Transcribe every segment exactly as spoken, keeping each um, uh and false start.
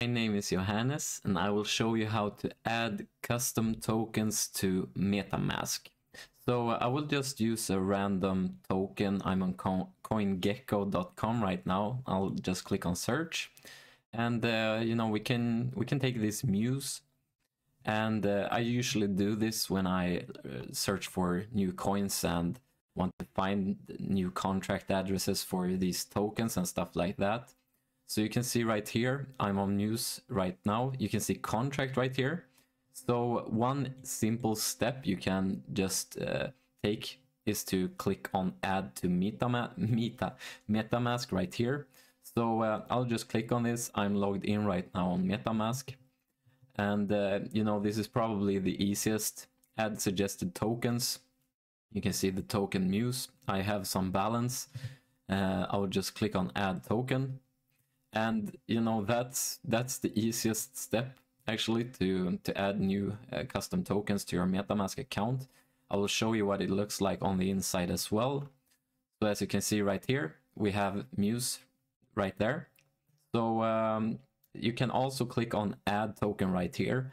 My name is Johannes and I will show you how to add custom tokens to MetaMask. So uh, I will just use a random token. I'm on coin gecko dot com right now. I'll just click on search, and uh, you know, we can we can take this Muse, and uh, I usually do this when I search for new coins and want to find new contract addresses for these tokens and stuff like that. So you can see right here, I'm on Muse right now. You can see contract right here. So one simple step you can just uh, take is to click on add to Metama Meta MetaMask right here. So uh, I'll just click on this. I'm logged in right now on MetaMask. And uh, you know, this is probably the easiest. Add suggested tokens. You can see the token Muse. I have some balance. Uh, I'll just click on add token. And you know, that's that's the easiest step actually to to add new uh, custom tokens to your MetaMask account. I will show you what it looks like on the inside as well. So as you can see right here, we have Muse right there. So um, you can also click on add token right here,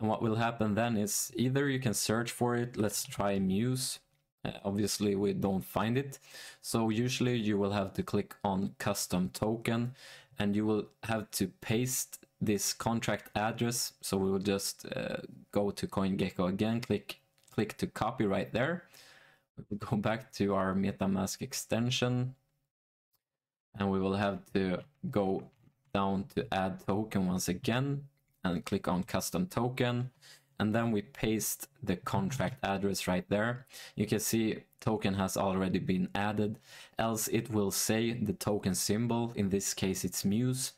and what will happen then is either you can search for it. Let's try Muse. Uh, obviously we don't find it, so usually you will have to click on custom token, and you will have to paste this contract address. So we will just uh, go to CoinGecko again, click click to copy right there. We will go back to our MetaMask extension, and we will have to go down to add token once again and click on custom token, and then we paste the contract address right there. You can see token has already been added, else it will say the token symbol. In this case it's Muse,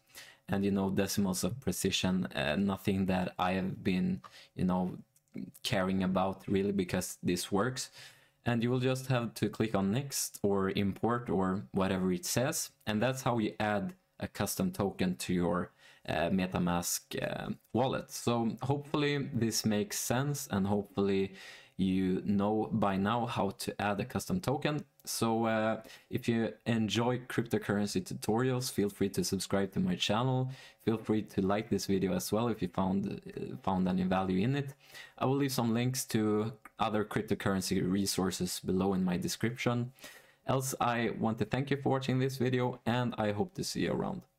and you know, decimals of precision, uh, nothing that I have been, you know, caring about really, because this works. And you will just have to click on next or import or whatever it says, and that's how you add a custom token to your uh, MetaMask uh, wallet. So hopefully this makes sense, and hopefully you know by now how to add a custom token. So uh, if you enjoy cryptocurrency tutorials, feel free to subscribe to my channel. Feel free to like this video as well if you found uh, found any value in it. I will leave some links to other cryptocurrency resources below in my description. Else, I want to thank you for watching this video, and I hope to see you around.